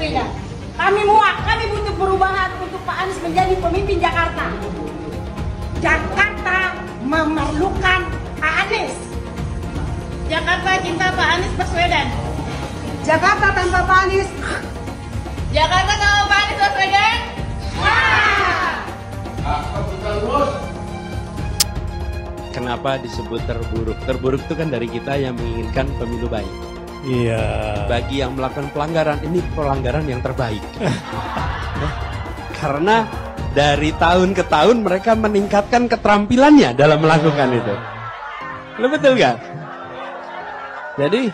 istrinya. Kami muak, kami butuh perubahan untuk Pak Anies menjadi pemimpin Jakarta. Jakarta memerlukan Pak Anies. Jakarta cinta Pak Anies Baswedan. Jakarta tanpa Pak Anies. Jakarta tanpa Pak Anies Baswedan. Kenapa disebut terburuk? Terburuk itu kan dari kita yang menginginkan pemilu baik. Iya. Bagi yang melakukan pelanggaran, ini pelanggaran yang terbaik. Karena dari tahun ke tahun mereka meningkatkan keterampilannya dalam melakukan itu. Lo betul nggak? Jadi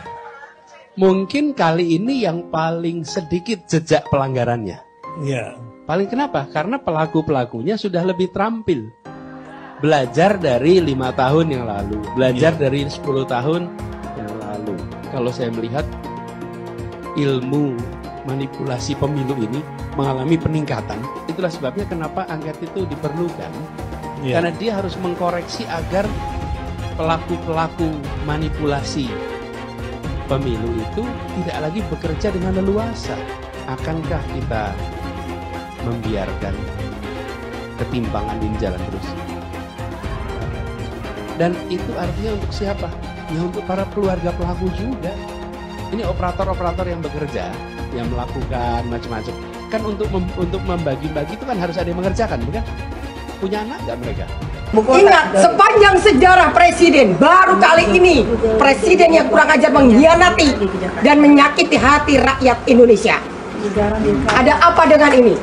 mungkin kali ini yang paling sedikit jejak pelanggarannya. Iya. Paling kenapa? Karena pelaku-pelakunya sudah lebih terampil. Belajar dari 5 tahun yang lalu, belajar dari 10 tahun yang lalu. Kalau saya melihat ilmu manipulasi pemilu ini mengalami peningkatan. Itulah sebabnya kenapa angket itu diperlukan. Karena dia harus mengkoreksi agar pelaku-pelaku manipulasi pemilu itu tidak lagi bekerja dengan leluasa. Akankah kita membiarkan ketimpangan ini jalan terus? Dan itu artinya untuk siapa? Ya untuk para keluarga pelaku juga. Ini operator-operator yang bekerja, yang melakukan macam-macam. Kan untuk membagi-bagi itu kan harus ada yang mengerjakan, bukan? Punya anak nggak mereka? Ingat, sepanjang sejarah presiden, baru kali ini presiden yang kurang ajar mengkhianati dan menyakiti hati rakyat Indonesia. Ada apa dengan ini?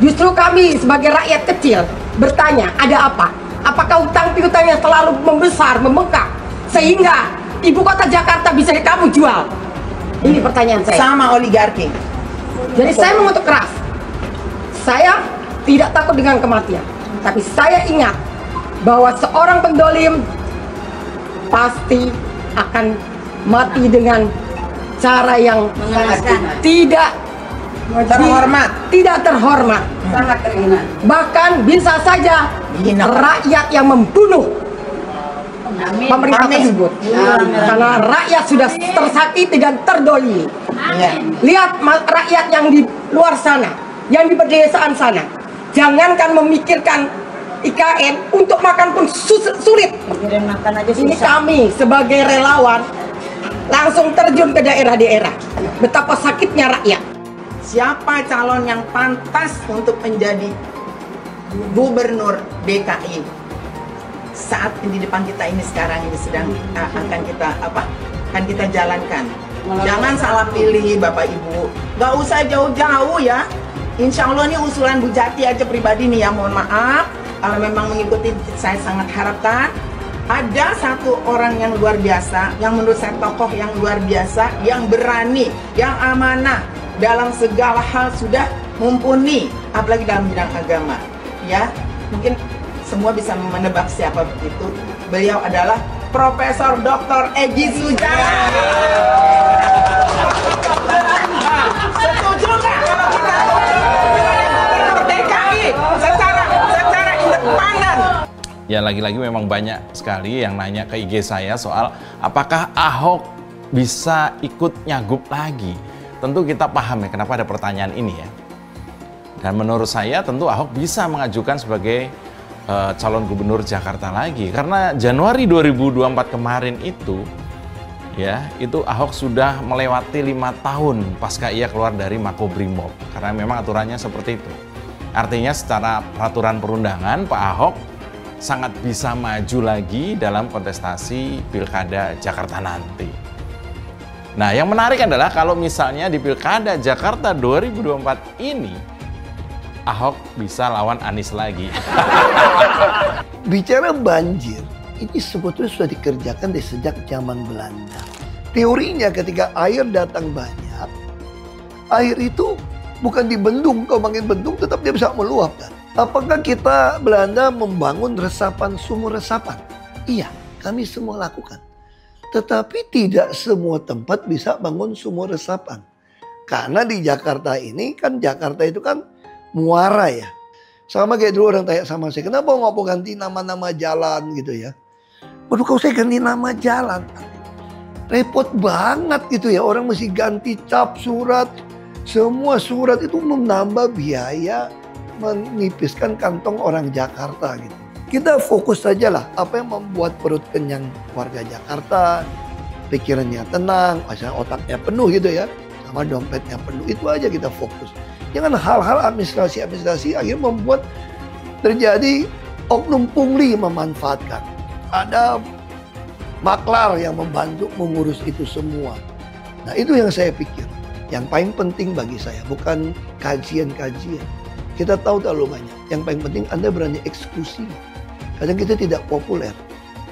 Justru kami sebagai rakyat kecil bertanya, ada apa? Apakah utang piutangnya terlalu membesar, membengkak, sehingga ibu kota Jakarta bisa kamu jual? Ini pertanyaan saya. Sama oligarki. Jadi saya mengutuk keras. Saya tidak takut dengan kematian, tapi saya ingat bahwa seorang pendolim pasti akan mati dengan cara yang tidak terhormat. Sangat terhina. Bahkan bisa saja rakyat yang membunuh pemerintah tersebut. Karena rakyat sudah tersakiti dan terdolimi. Lihat rakyat yang di luar sana, yang di pedesaan sana. Jangankan memikirkan IKN, untuk makan pun sulit. Ini kami sebagai relawan langsung terjun ke daerah-daerah. Betapa sakitnya rakyat. Siapa calon yang pantas untuk menjadi gubernur DKI saat di depan kita ini sekarang ini sedang akan kita jalankan. Jangan salah pilih Bapak Ibu, nggak usah jauh-jauh ya. Insya Allah ini usulan Bu Jati aja pribadi nih ya, mohon maaf kalau memang mengikuti. Saya sangat harapkan ada satu orang yang luar biasa, yang menurut saya tokoh yang luar biasa, yang berani, yang amanah. Dalam segala hal sudah mumpuni, apalagi dalam bidang agama. Ya, mungkin semua bisa menebak siapa itu. Beliau adalah Profesor Dr. Egi Sujana. Setuju nggak? DKI secara independen. Ya, lagi-lagi memang banyak sekali yang nanya ke IG saya soal apakah Ahok bisa ikut nyagup lagi. Tentu kita paham ya kenapa ada pertanyaan ini ya. Dan menurut saya tentu Ahok bisa mengajukan sebagai calon gubernur Jakarta lagi. Karena Januari 2024 kemarin itu ya, itu Ahok sudah melewati 5 tahun pasca ia keluar dari Mako Brimob. Karena memang aturannya seperti itu. Artinya secara peraturan perundangan Pak Ahok sangat bisa maju lagi dalam kontestasi Pilkada Jakarta nanti. Nah, yang menarik adalah kalau misalnya di Pilkada Jakarta 2024 ini, Ahok bisa lawan Anies lagi. Bicara banjir, ini sebetulnya sudah dikerjakan dari sejak zaman Belanda. Teorinya ketika air datang banyak, air itu bukan dibendung, kalau makin bendung tetap dia bisa meluap. Kan? Apakah kita Belanda membangun resapan, sumur resapan? Iya, kami semua lakukan. Tetapi tidak semua tempat bisa bangun sumur resapan. Karena di Jakarta ini kan, Jakarta itu kan muara ya. Sama kayak dulu orang tanya sama saya, kenapa nggak mau ganti nama-nama jalan gitu ya. Waduh, kalau saya ganti nama jalan, repot banget gitu ya. Orang mesti ganti cap surat, Semua surat itu menambah biaya, menipiskan kantong orang Jakarta gitu. Kita fokus sajalah apa yang membuat perut kenyang warga Jakarta, pikirannya tenang, otaknya penuh gitu ya, sama dompetnya penuh, itu aja kita fokus. Jangan hal-hal administrasi-administrasi akhirnya membuat terjadi oknum pungli memanfaatkan. Ada maklar yang membantu mengurus itu semua. Nah itu yang saya pikir, yang paling penting bagi saya, bukan kajian-kajian. Kita tahu terlalu banyak, yang paling penting Anda berani eksekusi. Kadang kita tidak populer,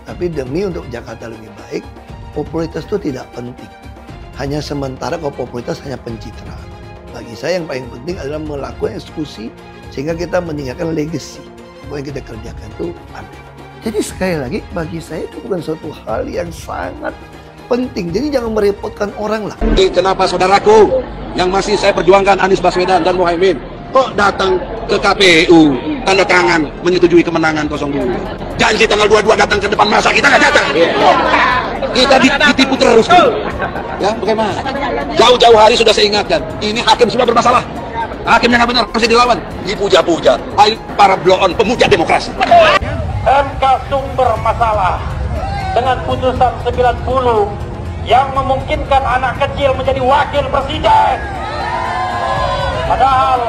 tapi demi untuk Jakarta lebih baik, popularitas itu tidak penting. Hanya sementara kalau popularitas hanya pencitraan. Bagi saya yang paling penting adalah melakukan eksekusi, sehingga kita meninggalkan legacy. Bahwa yang kita kerjakan itu ada. Jadi sekali lagi, bagi saya itu bukan suatu hal yang sangat penting. Jadi jangan merepotkan orang lah. Kenapa saudaraku yang masih saya perjuangkan Anies Baswedan dan Muhaimin, kok datang ke KPU, tanda tangan, menyetujui kemenangan 02. Janji tanggal 22 datang ke depan masa, kita nggak datang. Kita ditipu terus. Ya, bagaimana? Jauh-jauh hari sudah saya ingatkan, ini hakim sudah bermasalah. Hakim yang nggak benar, harus dilawan. Dipuja-puja, para bloon pemuja demokrasi. MK sumber masalah dengan putusan 90 yang memungkinkan anak kecil menjadi wakil presiden. Padahal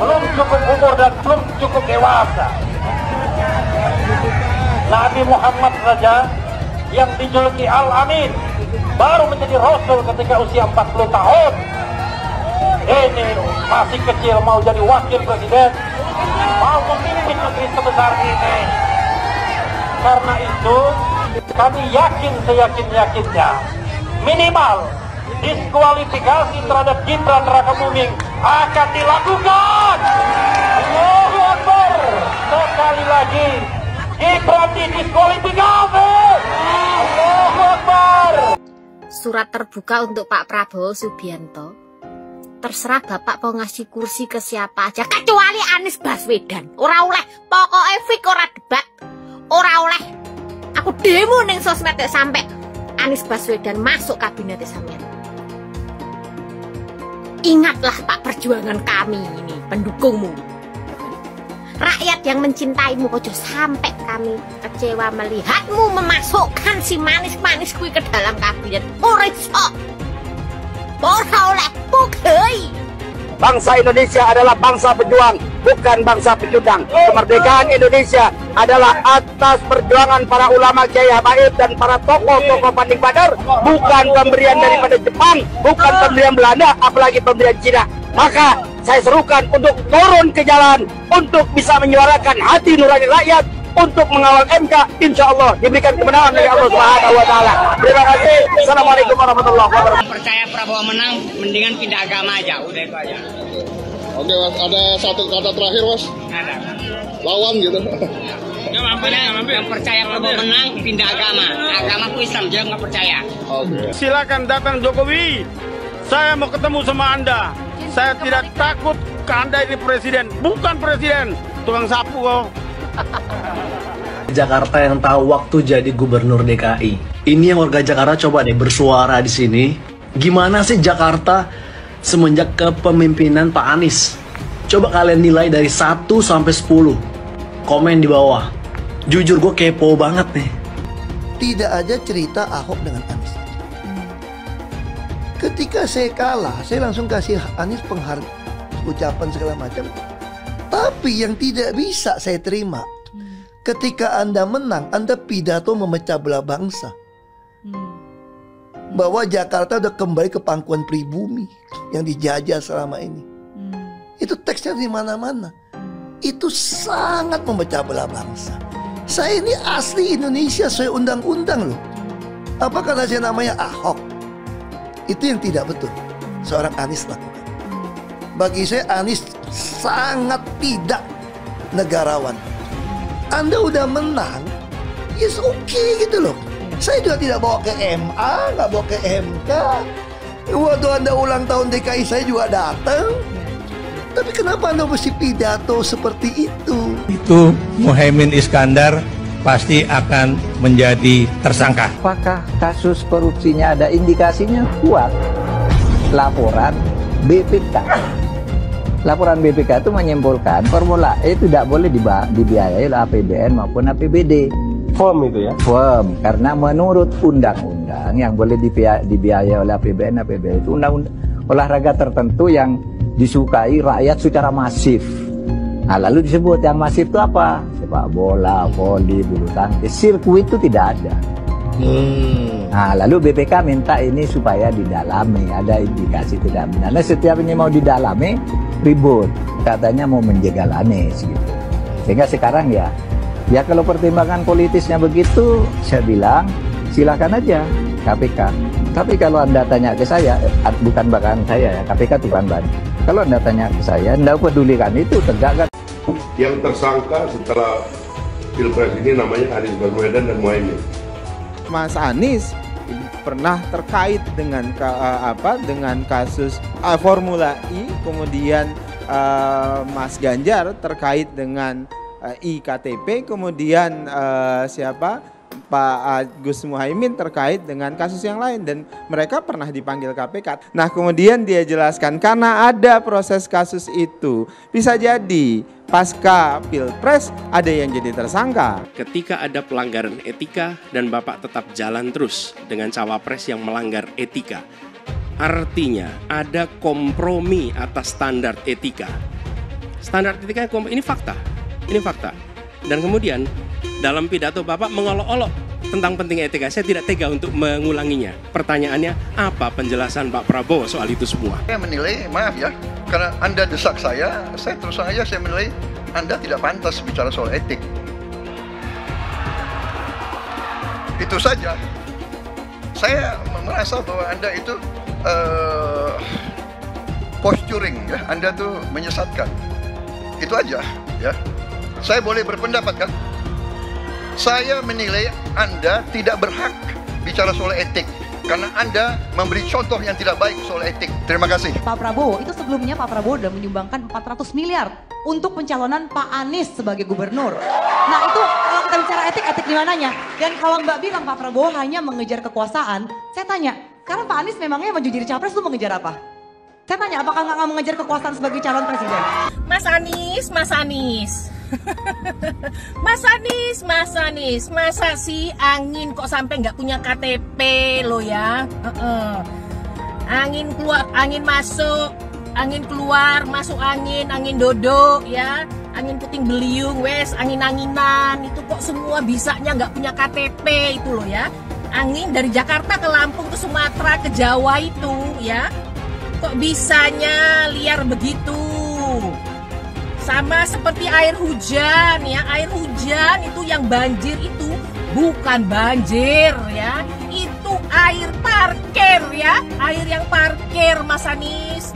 belum cukup umur dan belum cukup dewasa. Nabi Muhammad saja yang dijuluki Al-Amin baru menjadi Rasul ketika usia 40 tahun. Ini masih kecil mau jadi wakil presiden, mau memimpin negeri sebesar ini. Karena itu kami yakin seyakin-yakinnya minimal diskualifikasi terhadap Gibran Rakabuming akan dilakukan. Allahu Akbar. Sekali lagi, Gibran didiskualifikasi. Allahu Akbar. Surat terbuka untuk Pak Prabowo Subianto. Terserah Bapak mau ngasih kursi ke siapa aja, kecuali Anies Baswedan. Ora oleh, pokoknya fix, ora debat, ora oleh. Aku demo neng sosmed sampai Anies Baswedan masuk kabinet sampean. Ingatlah Pak, perjuangan kami ini, pendukungmu, rakyat yang mencintaimu. Ojo sampai kami kecewa melihatmu memasukkan si manis-manis kui ke dalam kabinet. Ora iso, ora oleh, pukul. Bangsa Indonesia adalah bangsa pejuang, bukan bangsa pecundang. Kemerdekaan Indonesia adalah atas perjuangan para ulama, kiai habaib, dan para tokoh-tokoh Panding Badar. Bukan pemberian daripada Jepang, bukan pemberian Belanda, apalagi pemberian Cina. Maka saya serukan untuk turun ke jalan, untuk bisa menyuarakan hati nurani rakyat, untuk mengawal MK. Insya Allah diberikan kemenangan dari Allah SWT. Terima kasih. Assalamualaikum warahmatullahi wabarakatuh. Percaya Prabowo menang, mendingan pindah agama aja. Udah itu aja. Oke Mas, ada satu kata terakhir Mas? Ada. Lawan gitu. Nggak mampu, nggak mampu. Yang percaya Prabowo menang, pindah agama. Agamaku Islam, dia nggak percaya. Oke. Silakan datang Jokowi. Saya mau ketemu sama Anda. Saya tidak takut ke Anda ini presiden. Bukan presiden, tukang sapu kok. Jakarta yang tahu waktu jadi gubernur DKI. Ini yang warga Jakarta coba deh bersuara di sini. Gimana sih Jakarta semenjak kepemimpinan Pak Anies? Coba kalian nilai dari 1 sampai 10. Komen di bawah. Jujur gue kepo banget nih. Tidak ada cerita Ahok dengan Anies. Ketika saya kalah, saya langsung kasih Anies penghargaan, ucapan segala macam. Tapi yang tidak bisa saya terima, ketika Anda menang, Anda pidato memecah belah bangsa. Bahwa Jakarta udah kembali ke pangkuan pribumi yang dijajah selama ini. Itu teksnya di mana-mana. Itu sangat memecah belah bangsa. Saya ini asli Indonesia, saya undang-undang loh. Apa karena saya namanya Ahok? Itu yang tidak betul seorang Anies lakukan. Bagi saya Anies sangat tidak negarawan. Anda udah menang, yes okay gitu loh. Saya juga tidak bawa ke MA, nggak bawa ke MK. Waktu Anda ulang tahun DKI saya juga datang. Tapi kenapa Anda mesti pidato seperti itu? Itu Muhaimin Iskandar pasti akan menjadi tersangka. Apakah kasus korupsinya ada indikasinya kuat? Laporan BPK. Laporan BPK itu menyimpulkan Formula E tidak boleh dibiayai oleh APBN maupun APBD. Firm itu ya? Firm, karena menurut undang-undang yang boleh dibiayai oleh APBN, APBD itu undang-undang olahraga tertentu yang disukai rakyat secara masif. Nah, lalu disebut yang masif itu apa? Sepak bola, voli, bulu tangkis, sirkuit itu tidak ada. Nah, lalu BPK minta ini supaya didalami, ada indikasi tidak benar. Nah, setiap ini mau didalami, ribut, katanya mau menjegal Anies gitu. Sehingga sekarang ya kalau pertimbangan politisnya begitu, saya bilang silakan aja KPK. Tapi kalau Anda tanya ke saya, bukan bahan saya ya, KPK bukan bahan. Kalau Anda tanya ke saya, Anda pedulikan itu tegakkan. Yang tersangka setelah Pilpres ini namanya Anies Baswedan dan Muhaimin. Mas Anies pernah terkait dengan kasus Formula E, kemudian Mas Ganjar terkait dengan IKTP, kemudian Pak Agus Muhaimin terkait dengan kasus yang lain, dan mereka pernah dipanggil KPK. Nah, kemudian dia jelaskan karena ada proses kasus itu, bisa jadi pasca Pilpres ada yang jadi tersangka. Ketika ada pelanggaran etika dan Bapak tetap jalan terus dengan cawapres yang melanggar etika, artinya ada kompromi atas standar etika. Standar etika ini fakta, ini fakta. Dan kemudian dalam pidato Bapak mengolok-olok tentang pentingnya etika. Saya tidak tega untuk mengulanginya. Pertanyaannya, apa penjelasan Pak Prabowo soal itu semua? Saya menilai, maaf ya, karena Anda desak saya terus saja saya menilai Anda tidak pantas bicara soal etik. Itu saja. Saya merasa bahwa Anda itu posturing, ya. Anda tuh menyesatkan. Itu aja, ya. Saya boleh berpendapat kan? Saya menilai Anda tidak berhak bicara soal etik karena Anda memberi contoh yang tidak baik soal etik. Terima kasih. Pak Prabowo, itu sebelumnya Pak Prabowo sudah menyumbangkan 400 miliar untuk pencalonan Pak Anies sebagai gubernur. Nah, itu kalau kita bicara etik di mananya? Dan kalau Mbak bilang Pak Prabowo hanya mengejar kekuasaan, saya tanya, karena Pak Anies memangnya maju jadi capres itu mengejar apa? Saya tanya, apakah nggak mengejar kekuasaan sebagai calon presiden? Mas Anies. Mas Anies, masa sih angin kok sampai nggak punya KTP lo ya? Angin keluar, angin masuk, angin keluar, masuk angin, angin dodo ya, angin puting beliung, wes, angin-anginan itu kok semua bisanya nggak punya KTP itu lo ya? Angin dari Jakarta ke Lampung ke Sumatera ke Jawa itu ya, kok bisanya liar begitu? Sama seperti air hujan ya, air hujan itu yang banjir itu bukan banjir ya, itu air parkir ya, air yang parkir Mas Anies.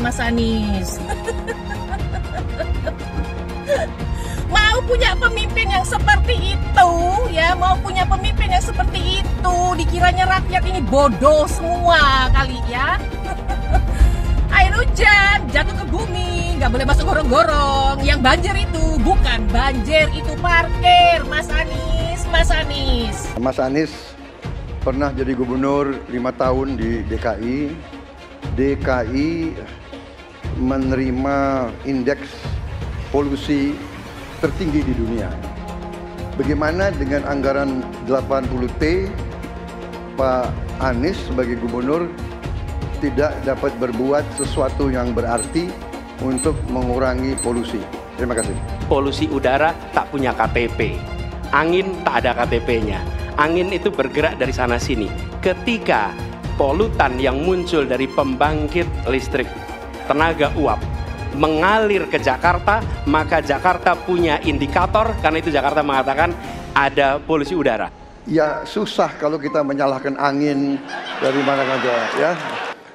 Mau punya pemimpin yang seperti itu ya, dikiranya rakyat ini bodoh semua kali ya. Air hujan jatuh ke bumi, nggak boleh masuk gorong-gorong. Yang banjir itu bukan banjir, itu parkir. Mas Anies pernah jadi gubernur 5 tahun di DKI. DKI menerima indeks polusi tertinggi di dunia. Bagaimana dengan anggaran 80 T? Pak Anies sebagai gubernur tidak dapat berbuat sesuatu yang berarti untuk mengurangi polusi. Terima kasih. Polusi udara tak punya KTP, angin tak ada KTP-nya. Angin itu bergerak dari sana sini. Ketika polutan yang muncul dari pembangkit listrik tenaga uap mengalir ke Jakarta, maka Jakarta punya indikator, karena itu Jakarta mengatakan ada polusi udara. Ya susah kalau kita menyalahkan angin dari mana saja ya.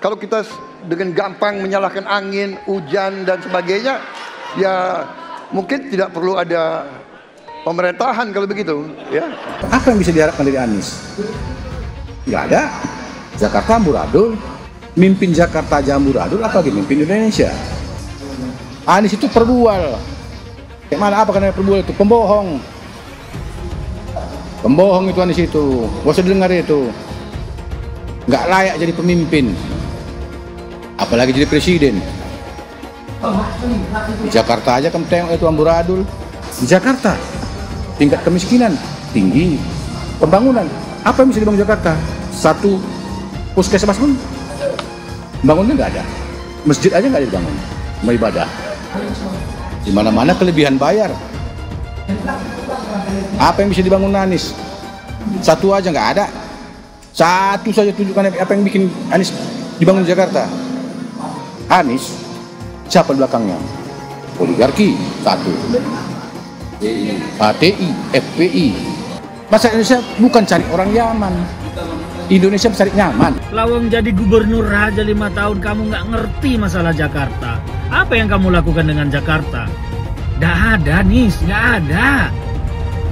Kalau kita dengan gampang menyalahkan angin, hujan, dan sebagainya, ya mungkin tidak perlu ada pemerintahan kalau begitu. Ya. Apa yang bisa diharapkan dari Anies? Nggak ada. Jakarta amburadul, mimpin Jakarta aja amburadul, apalagi mimpin Indonesia. Anies itu perbual. Mana apa karena perbual itu? Pembohong. Pembohong itu Anies itu. Gak usah didengar itu. Nggak layak jadi pemimpin. Apalagi jadi presiden. Di Jakarta aja kamu tengok itu amburadul. Di Jakarta tingkat kemiskinan tinggi, pembangunan apa yang bisa dibangun Jakarta? Satu puskesmas pun bangunnya nggak ada, masjid aja nggak dibangun, mau ibadah. Di mana-mana kelebihan bayar. Apa yang bisa dibangun Anies? Satu aja nggak ada. Satu saja tunjukkan apa yang bikin Anies dibangun Jakarta. Anies siapa belakangnya? Oligarki satu, HTI, FPI. Masa Indonesia bukan cari orang nyaman, Indonesia cari nyaman. Lawang jadi gubernur aja 5 tahun kamu nggak ngerti masalah Jakarta. Apa yang kamu lakukan dengan Jakarta? Nggak ada, Nis, nggak ada.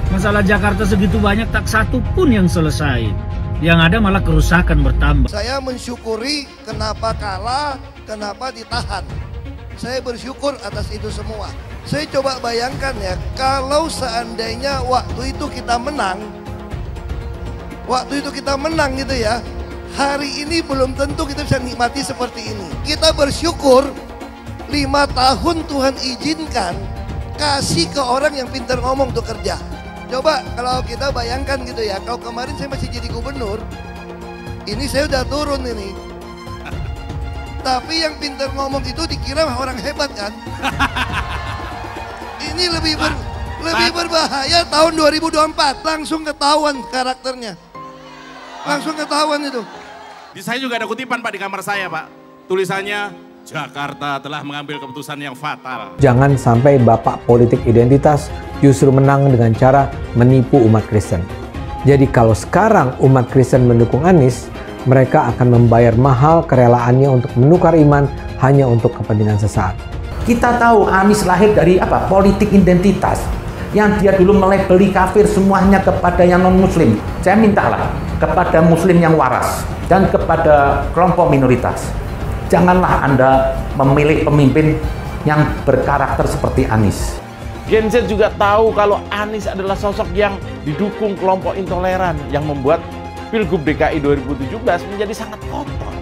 Masalah Jakarta segitu banyak tak satu pun yang selesai. Yang ada malah kerusakan bertambah. Saya mensyukuri kenapa kalah, kenapa ditahan. Saya bersyukur atas itu semua. Saya coba bayangkan ya, kalau seandainya waktu itu kita menang, gitu ya, hari ini belum tentu kita bisa nikmati seperti ini. Kita bersyukur 5 tahun Tuhan izinkan kasih ke orang yang pintar ngomong tuh kerja. Coba kalau kita bayangkan gitu ya, kalau kemarin saya masih jadi gubernur, ini saya udah turun ini. Tapi yang pintar ngomong itu dikira orang hebat kan? Ini lebih berbahaya tahun 2024, langsung ketahuan karakternya. Langsung ketahuan itu. Di saya juga ada kutipan Pak di kamar saya Pak, tulisannya, Jakarta telah mengambil keputusan yang fatal. Jangan sampai bapak politik identitas justru menang dengan cara menipu umat Kristen. Jadi kalau sekarang umat Kristen mendukung Anies, mereka akan membayar mahal kerelaannya untuk menukar iman hanya untuk kepentingan sesaat. Kita tahu Anies lahir dari apa? Politik identitas. Yang dia dulu melebeli kafir semuanya kepada yang non-muslim. Saya mintalah kepada muslim yang waras dan kepada kelompok minoritas. Janganlah Anda memilih pemimpin yang berkarakter seperti Anies. Gen Z juga tahu kalau Anies adalah sosok yang didukung kelompok intoleran yang membuat Pilgub DKI 2017 menjadi sangat kotor.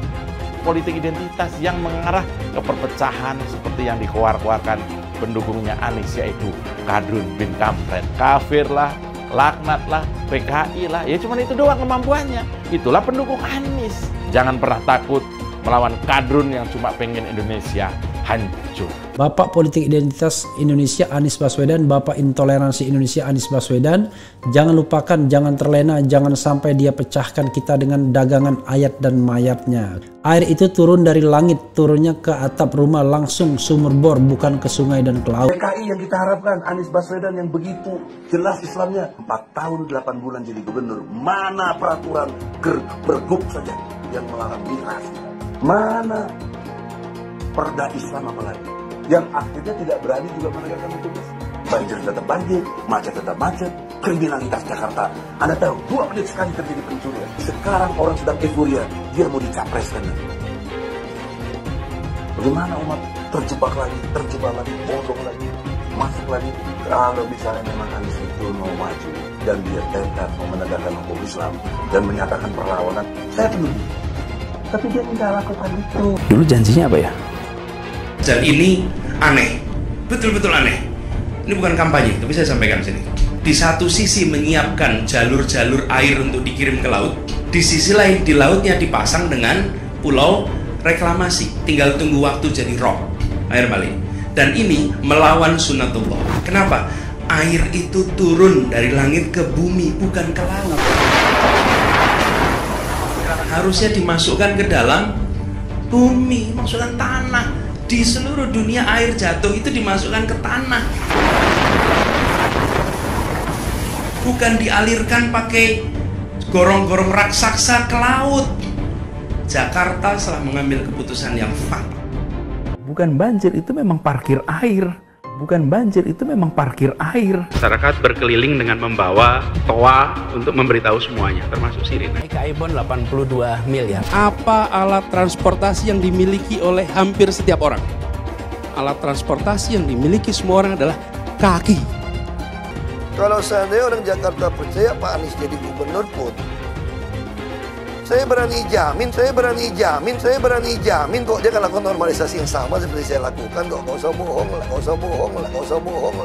Politik identitas yang mengarah ke perpecahan seperti yang dikeluarkan pendukungnya Anies yaitu Kadrun bin Kamret. Kafirlah, laknatlah, PKI lah, ya cuman itu doang kemampuannya. Itulah pendukung Anies. Jangan pernah takut melawan kadrun yang cuma pengen Indonesia hancur. Bapak politik identitas Indonesia Anies Baswedan, bapak intoleransi Indonesia Anies Baswedan. Jangan lupakan, jangan terlena, jangan sampai dia pecahkan kita dengan dagangan ayat dan mayatnya. Air itu turun dari langit, turunnya ke atap rumah, langsung sumur bor, bukan ke sungai dan ke laut. DKI yang kita harapkan, Anies Baswedan yang begitu jelas Islamnya. 4 tahun 8 bulan jadi gubernur, mana peraturan pergub saja yang melarang miras? Mana perda Islam apalagi yang akhirnya tidak berani juga menegakkan hukum. Banjir tetap banjir, macet tetap macet, kriminalitas Jakarta. Anda tahu 2 menit sekali terjadi pencurian. Sekarang orang sedang euforia, dia mau dicapreskan. Bagaimana umat terjebak lagi, bodoh lagi, masuk lagi? Kalau misalnya memang Anies itu mau maju dan dia tekad mau menegakkan hukum Islam dan menyatakan perlawanan, saya peduli. Tapi dia tidak lakukan itu. Dulu janjinya apa ya? Dan ini aneh, betul-betul aneh. Ini bukan kampanye, tapi saya sampaikan sini. Di satu sisi menyiapkan jalur-jalur air untuk dikirim ke laut, di sisi lain di lautnya dipasang dengan pulau reklamasi, tinggal tunggu waktu jadi rob, air balik. Dan ini melawan sunatullah. Kenapa? Air itu turun dari langit ke bumi, bukan ke laut. Harusnya dimasukkan ke dalam bumi, masukkan tanah. Di seluruh dunia air jatuh itu dimasukkan ke tanah, bukan dialirkan pakai gorong-gorong raksasa ke laut. Jakarta telah mengambil keputusan yang fatal. Bukan banjir itu memang parkir air. Masyarakat berkeliling dengan membawa toa untuk memberitahu semuanya, termasuk sirine. KPU 82 miliar. Apa alat transportasi yang dimiliki oleh hampir setiap orang? Alat transportasi yang dimiliki semua orang adalah kaki. Kalau seandainya orang Jakarta percaya Pak Anies jadi gubernur pun, Saya berani jamin kok dia akan lakukan normalisasi yang sama seperti saya lakukan kok. Gak usah bohong lah.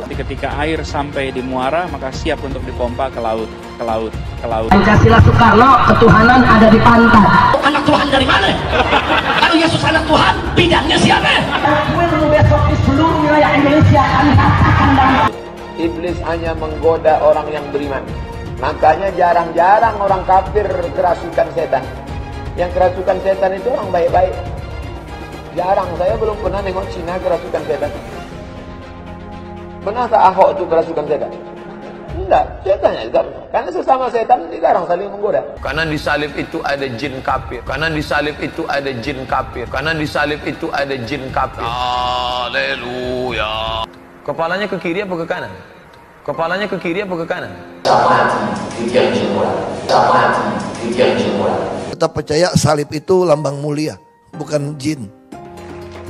Ketika air sampai di muara, maka siap untuk dipompa ke laut. Pancasila Sukarno, ketuhanan ada di pantai. Anak Tuhan dari mana? Kalau Yesus anak Tuhan, bidangnya siapa? Pemilu besok di seluruh wilayah Indonesia akan katakan damai. Iblis hanya menggoda orang yang beriman. Makanya jarang-jarang orang kafir kerasukan setan. Yang kerasukan setan itu orang baik-baik. Jarang, saya belum pernah nengok Cina kerasukan setan. Pernah tak Ahok itu kerasukan setan? Enggak, setannya juga. Karena sesama setan jarang saling menggoda. Karena di salib itu ada jin kafir. Haleluya. Kepalanya ke kiri apa ke kanan? Kita percaya salib itu lambang mulia, bukan jin.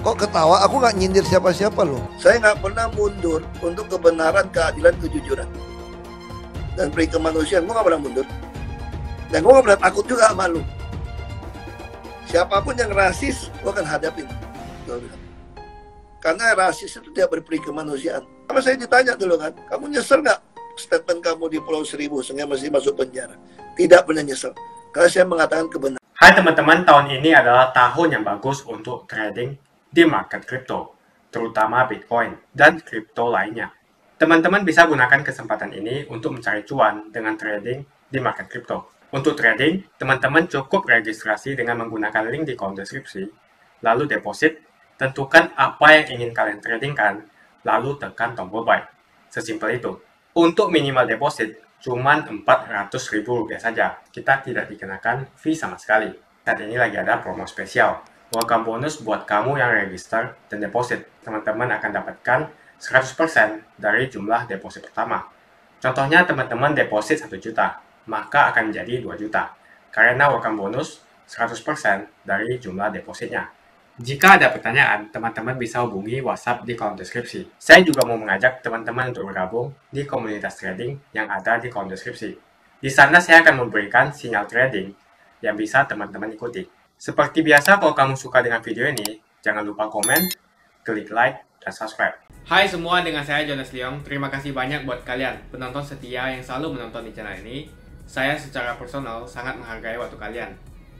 Kok ketawa? Aku nggak nyindir siapa-siapa loh. Saya nggak pernah mundur untuk kebenaran, keadilan, kejujuran, dan beri kemanusiaan. Gue nggak pernah mundur. Dan gue nggak pernah takut juga sama lu. Siapapun yang rasis, gue akan hadapin. Karena rasis itu tidak berperi kemanusiaan. Sama saya ditanya dulu kan, kamu nyesel nggak statement kamu di Pulau Seribu sehingga masih masuk penjara? Tidak pernah nyesel, karena saya mengatakan kebenaran. Hai teman-teman, tahun ini adalah tahun yang bagus untuk trading di market kripto, terutama Bitcoin dan kripto lainnya. Teman-teman bisa gunakan kesempatan ini untuk mencari cuan dengan trading di market kripto. Untuk trading, teman-teman cukup registrasi dengan menggunakan link di kolom deskripsi, lalu deposit. Tentukan apa yang ingin kalian tradingkan, lalu tekan tombol buy. Sesimpel itu. Untuk minimal deposit, cuma Rp400.000 saja. Kita tidak dikenakan fee sama sekali. Saat ini lagi ada promo spesial. Welcome bonus buat kamu yang register dan deposit. Teman-teman akan dapatkan 100% dari jumlah deposit pertama. Contohnya teman-teman deposit 1 juta, maka akan menjadi 2 juta. Karena welcome bonus 100% dari jumlah depositnya. Jika ada pertanyaan, teman-teman bisa hubungi WhatsApp di kolom deskripsi. Saya juga mau mengajak teman-teman untuk bergabung di komunitas trading yang ada di kolom deskripsi. Di sana saya akan memberikan sinyal trading yang bisa teman-teman ikuti. Seperti biasa, kalau kamu suka dengan video ini, jangan lupa komen, klik like, dan subscribe. Hai semua, dengan saya Johannes Liong. Terima kasih banyak buat kalian, penonton setia yang selalu menonton di channel ini. Saya secara personal sangat menghargai waktu kalian.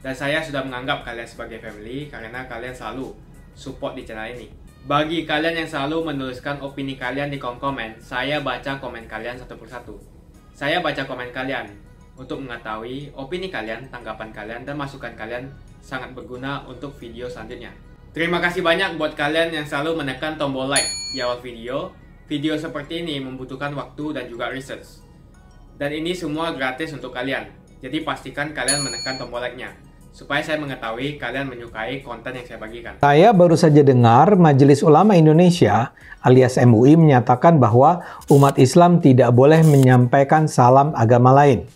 Dan saya sudah menganggap kalian sebagai family karena kalian selalu support di channel ini. Bagi kalian yang selalu menuliskan opini kalian di kolom komen, saya baca komen kalian satu persatu. Saya baca komen kalian untuk mengetahui opini kalian, tanggapan kalian, dan masukan kalian sangat berguna untuk video selanjutnya. Terima kasih banyak buat kalian yang selalu menekan tombol like di awal video. Video seperti ini membutuhkan waktu dan juga research. Dan ini semua gratis untuk kalian. Jadi pastikan kalian menekan tombol like-nya, supaya saya mengetahui kalian menyukai konten yang saya bagikan. Saya baru saja dengar Majelis Ulama Indonesia alias MUI menyatakan bahwa umat Islam tidak boleh menyampaikan salam agama lain.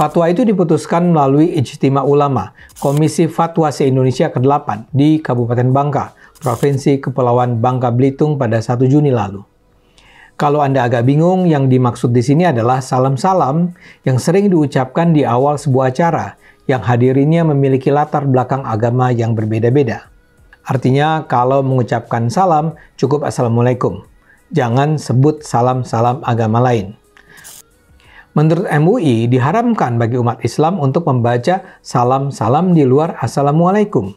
Fatwa itu diputuskan melalui Ijtima Ulama, Komisi Fatwa se-Indonesia ke-8 di Kabupaten Bangka, Provinsi Kepulauan Bangka Belitung pada 1 Juni lalu. Kalau Anda agak bingung, yang dimaksud di sini adalah salam-salam yang sering diucapkan di awal sebuah acara, yang hadirinnya memiliki latar belakang agama yang berbeda-beda. Artinya, kalau mengucapkan salam, cukup Assalamualaikum. Jangan sebut salam-salam agama lain. Menurut MUI, diharamkan bagi umat Islam untuk membaca salam-salam di luar Assalamualaikum.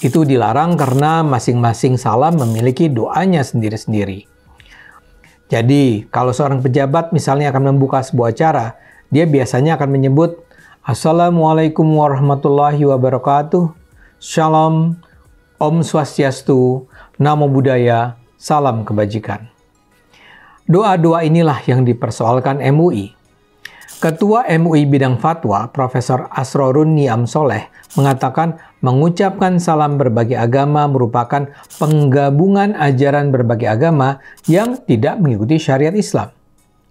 Itu dilarang karena masing-masing salam memiliki doanya sendiri-sendiri. Jadi, kalau seorang pejabat misalnya akan membuka sebuah acara, dia biasanya akan menyebut Assalamualaikum warahmatullahi wabarakatuh, Shalom, Om Swastiastu, Namo Buddhaya, Salam Kebajikan. Doa-doa inilah yang dipersoalkan MUI. Ketua MUI Bidang Fatwa, Profesor Asrorun Niam Soleh, mengatakan mengucapkan salam berbagai agama merupakan penggabungan ajaran berbagai agama yang tidak mengikuti syariat Islam.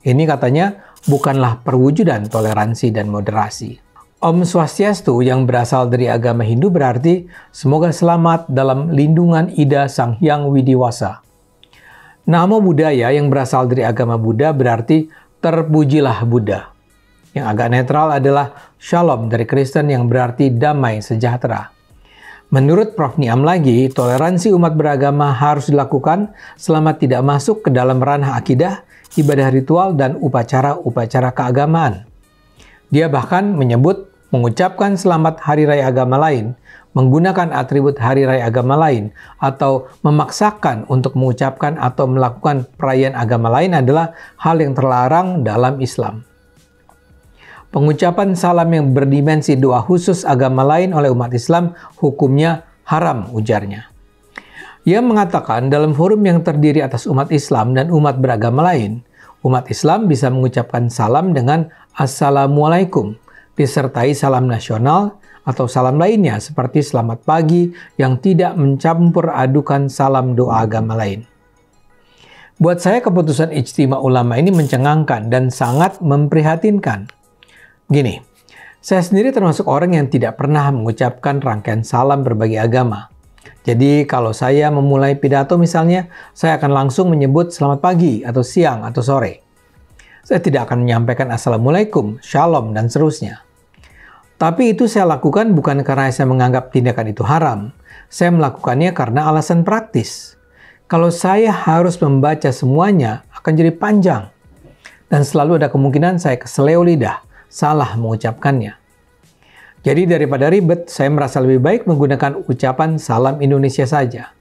Ini katanya bukanlah perwujudan toleransi dan moderasi. Om Swastiastu yang berasal dari agama Hindu berarti semoga selamat dalam lindungan Ida Sang Hyang Widiwasa. Namo Buddhaya yang berasal dari agama Buddha berarti terpujilah Buddha. Yang agak netral adalah Shalom dari Kristen yang berarti damai sejahtera. Menurut Prof. Niam lagi, toleransi umat beragama harus dilakukan selama tidak masuk ke dalam ranah akidah, ibadah ritual, dan upacara-upacara keagamaan. Dia bahkan menyebut mengucapkan selamat hari raya agama lain, menggunakan atribut hari raya agama lain, atau memaksakan untuk mengucapkan atau melakukan perayaan agama lain adalah hal yang terlarang dalam Islam. Pengucapan salam yang berdimensi doa khusus agama lain oleh umat Islam hukumnya haram, ujarnya. Ia mengatakan dalam forum yang terdiri atas umat Islam dan umat beragama lain, umat Islam bisa mengucapkan salam dengan Assalamualaikum, disertai salam nasional atau salam lainnya seperti selamat pagi yang tidak mencampur adukan salam doa agama lain. Buat saya keputusan Ijtima Ulama ini mencengangkan dan sangat memprihatinkan. Gini, saya sendiri termasuk orang yang tidak pernah mengucapkan rangkaian salam berbagai agama. Jadi kalau saya memulai pidato misalnya, saya akan langsung menyebut selamat pagi atau siang atau sore. Saya tidak akan menyampaikan Assalamualaikum, Shalom, dan seterusnya. Tapi itu saya lakukan bukan karena saya menganggap tindakan itu haram. Saya melakukannya karena alasan praktis. Kalau saya harus membaca semuanya, akan jadi panjang. Dan selalu ada kemungkinan saya keseleo lidah, salah mengucapkannya. Jadi daripada ribet, saya merasa lebih baik menggunakan ucapan salam Indonesia saja.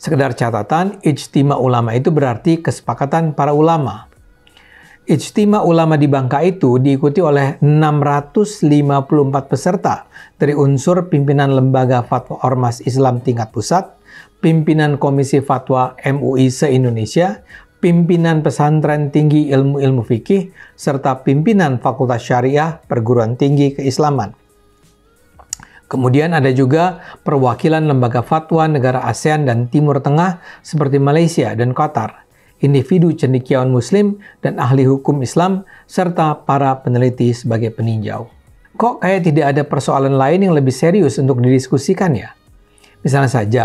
Sekedar catatan, Ijtima Ulama itu berarti kesepakatan para ulama. Ijtima Ulama di Bangka itu diikuti oleh 654 peserta dari unsur pimpinan Lembaga Fatwa Ormas Islam tingkat pusat, pimpinan Komisi Fatwa MUI se-Indonesia, pimpinan pesantren tinggi ilmu-ilmu fikih, serta pimpinan fakultas syariah perguruan tinggi keislaman. Kemudian ada juga perwakilan lembaga fatwa negara ASEAN dan Timur Tengah seperti Malaysia dan Qatar, individu cendekiawan muslim dan ahli hukum Islam, serta para peneliti sebagai peninjau. Kok kayak tidak ada persoalan lain yang lebih serius untuk didiskusikan ya? Misalnya saja,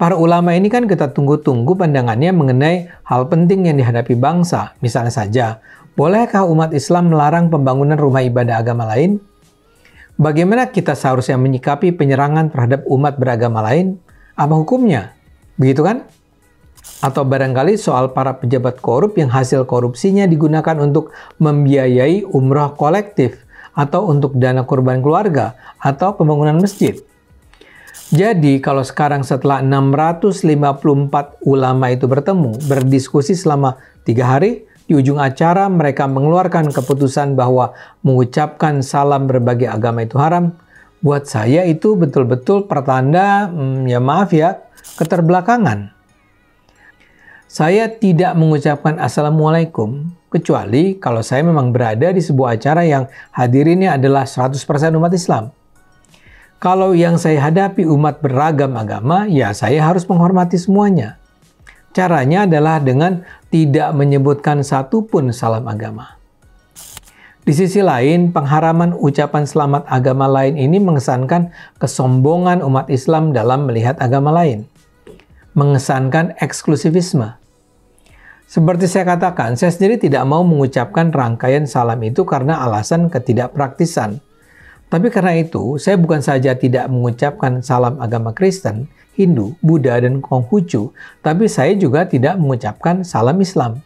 para ulama ini kan kita tunggu-tunggu pandangannya mengenai hal penting yang dihadapi bangsa. Misalnya saja, bolehkah umat Islam melarang pembangunan rumah ibadah agama lain? Bagaimana kita seharusnya menyikapi penyerangan terhadap umat beragama lain? Apa hukumnya? Begitu kan? Atau barangkali soal para pejabat korup yang hasil korupsinya digunakan untuk membiayai umrah kolektif, atau untuk dana kurban keluarga, atau pembangunan masjid. Jadi kalau sekarang setelah 654 ulama itu bertemu, berdiskusi selama 3 hari, di ujung acara mereka mengeluarkan keputusan bahwa mengucapkan salam berbagai agama itu haram, buat saya itu betul-betul pertanda, keterbelakangan. Saya tidak mengucapkan Assalamualaikum, kecuali kalau saya memang berada di sebuah acara yang hadirinnya adalah 100% umat Islam. Kalau yang saya hadapi umat beragam agama, ya saya harus menghormati semuanya. Caranya adalah dengan tidak menyebutkan satupun salam agama. Di sisi lain, pengharaman ucapan selamat agama lain ini mengesankan kesombongan umat Islam dalam melihat agama lain. Mengesankan eksklusivisme. Seperti saya katakan, saya sendiri tidak mau mengucapkan rangkaian salam itu karena alasan ketidakpraktisan. Tapi karena itu, saya bukan saja tidak mengucapkan salam agama Kristen, Hindu, Buddha, dan Konghucu, tapi saya juga tidak mengucapkan salam Islam.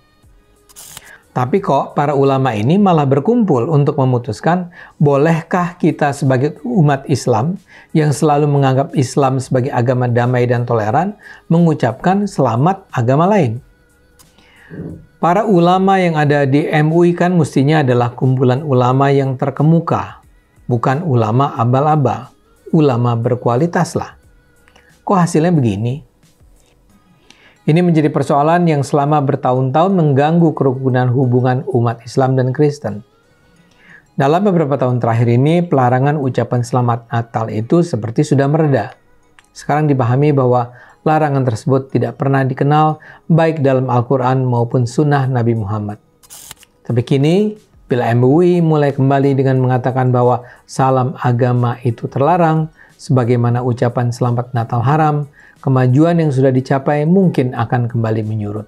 Tapi kok para ulama ini malah berkumpul untuk memutuskan, bolehkah kita sebagai umat Islam yang selalu menganggap Islam sebagai agama damai dan toleran, mengucapkan selamat agama lain? Para ulama yang ada di MUI kan mestinya adalah kumpulan ulama yang terkemuka. Bukan ulama abal-abal, ulama berkualitas lah. Kok hasilnya begini? Ini menjadi persoalan yang selama bertahun-tahun mengganggu kerukunan hubungan umat Islam dan Kristen. Dalam beberapa tahun terakhir ini, pelarangan ucapan selamat Natal itu seperti sudah mereda. Sekarang dipahami bahwa larangan tersebut tidak pernah dikenal baik dalam Al-Quran maupun Sunnah Nabi Muhammad. Tapi kini, bila MUI mulai kembali dengan mengatakan bahwa salam agama itu terlarang, sebagaimana ucapan selamat Natal haram, kemajuan yang sudah dicapai mungkin akan kembali menyurut.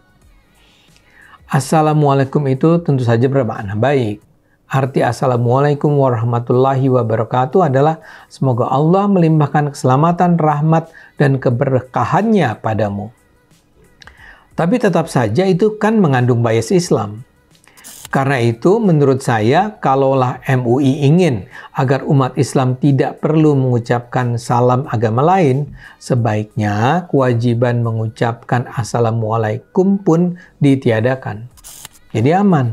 Assalamualaikum itu tentu saja bermakna baik, Arti Assalamualaikum warahmatullahi wabarakatuh adalah semoga Allah melimpahkan keselamatan, rahmat, dan keberkahannya padamu. Tapi tetap saja itu kan mengandung bias Islam. Karena itu menurut saya kalaulah MUI ingin agar umat Islam tidak perlu mengucapkan salam agama lain, sebaiknya kewajiban mengucapkan Assalamualaikum pun ditiadakan. Jadi aman.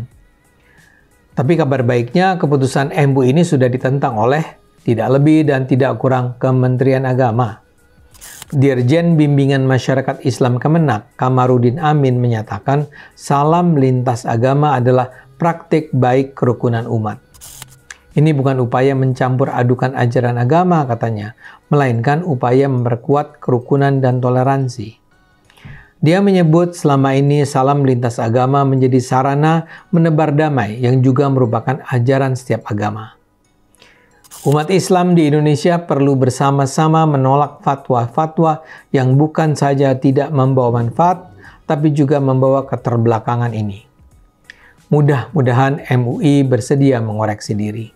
Tapi kabar baiknya keputusan MUI ini sudah ditentang oleh tidak lebih dan tidak kurang Kementerian Agama. Dirjen Bimbingan Masyarakat Islam Kemenag, Kamarudin Amin menyatakan salam lintas agama adalah praktik baik kerukunan umat. Ini bukan upaya mencampur adukan ajaran agama katanya, melainkan upaya memperkuat kerukunan dan toleransi. Dia menyebut selama ini salam lintas agama menjadi sarana menebar damai yang juga merupakan ajaran setiap agama. Umat Islam di Indonesia perlu bersama-sama menolak fatwa-fatwa yang bukan saja tidak membawa manfaat, tapi juga membawa keterbelakangan ini. Mudah-mudahan MUI bersedia mengoreksi diri.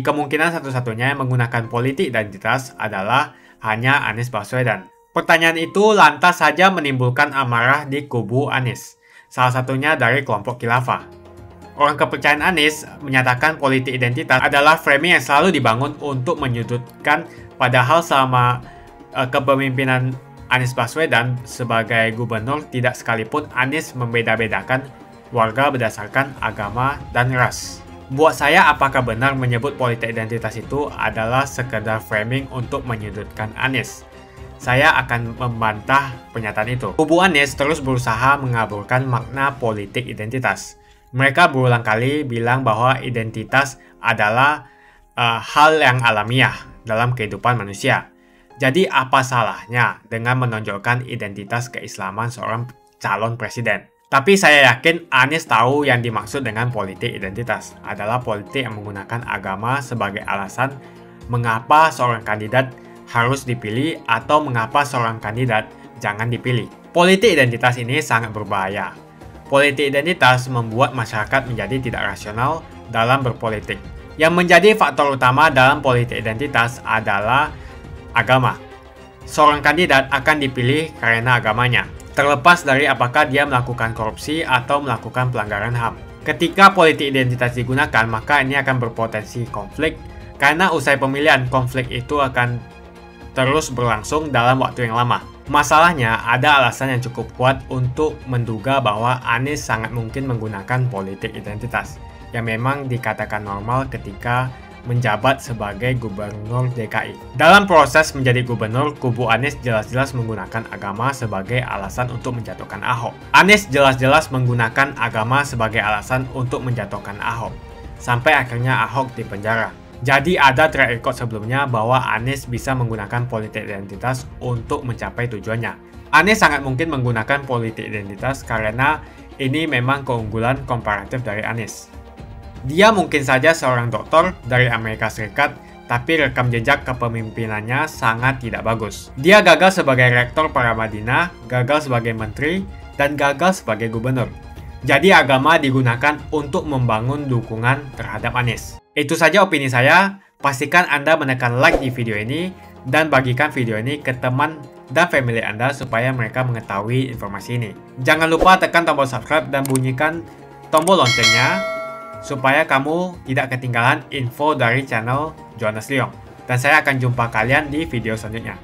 Kemungkinan satu-satunya yang menggunakan politik identitas adalah hanya Anies Baswedan. Pertanyaan itu lantas saja menimbulkan amarah di kubu Anies, salah satunya dari kelompok khilafah. Orang kepercayaan Anies menyatakan politik identitas adalah framing yang selalu dibangun untuk menyudutkan, padahal selama kepemimpinan Anies Baswedan sebagai gubernur tidak sekalipun Anies membeda-bedakan warga berdasarkan agama dan ras. Buat saya apakah benar menyebut politik identitas itu adalah sekedar framing untuk menyudutkan Anies? Saya akan membantah pernyataan itu. Kubu Anies terus berusaha mengaburkan makna politik identitas. Mereka berulang kali bilang bahwa identitas adalah hal yang alamiah dalam kehidupan manusia. Jadi apa salahnya dengan menonjolkan identitas keislaman seorang calon presiden? Tapi saya yakin Anies tahu yang dimaksud dengan politik identitas adalah politik yang menggunakan agama sebagai alasan mengapa seorang kandidat harus dipilih atau mengapa seorang kandidat jangan dipilih. Politik identitas ini sangat berbahaya. Politik identitas membuat masyarakat menjadi tidak rasional dalam berpolitik. Yang menjadi faktor utama dalam politik identitas adalah agama. Seorang kandidat akan dipilih karena agamanya, terlepas dari apakah dia melakukan korupsi atau melakukan pelanggaran HAM. Ketika politik identitas digunakan, maka ini akan berpotensi konflik, karena usai pemilihan konflik itu akan terus berlangsung dalam waktu yang lama. Masalahnya, ada alasan yang cukup kuat untuk menduga bahwa Anies sangat mungkin menggunakan politik identitas yang memang dikatakan normal ketika menjabat sebagai gubernur DKI. Dalam proses menjadi gubernur, kubu Anies jelas-jelas menggunakan agama sebagai alasan untuk menjatuhkan Ahok. Anies jelas-jelas menggunakan agama sebagai alasan untuk menjatuhkan Ahok, sampai akhirnya Ahok dipenjara. Jadi ada track record sebelumnya bahwa Anies bisa menggunakan politik identitas untuk mencapai tujuannya. Anies sangat mungkin menggunakan politik identitas karena ini memang keunggulan komparatif dari Anies. Dia mungkin saja seorang dokter dari Amerika Serikat, tapi rekam jejak kepemimpinannya sangat tidak bagus. Dia gagal sebagai rektor Paramadina, gagal sebagai menteri, dan gagal sebagai gubernur. Jadi agama digunakan untuk membangun dukungan terhadap Anies. Itu saja opini saya. Pastikan Anda menekan like di video ini dan bagikan video ini ke teman dan family Anda supaya mereka mengetahui informasi ini. Jangan lupa tekan tombol subscribe dan bunyikan tombol loncengnya supaya kamu tidak ketinggalan info dari channel Johannes Liong. Dan saya akan jumpa kalian di video selanjutnya.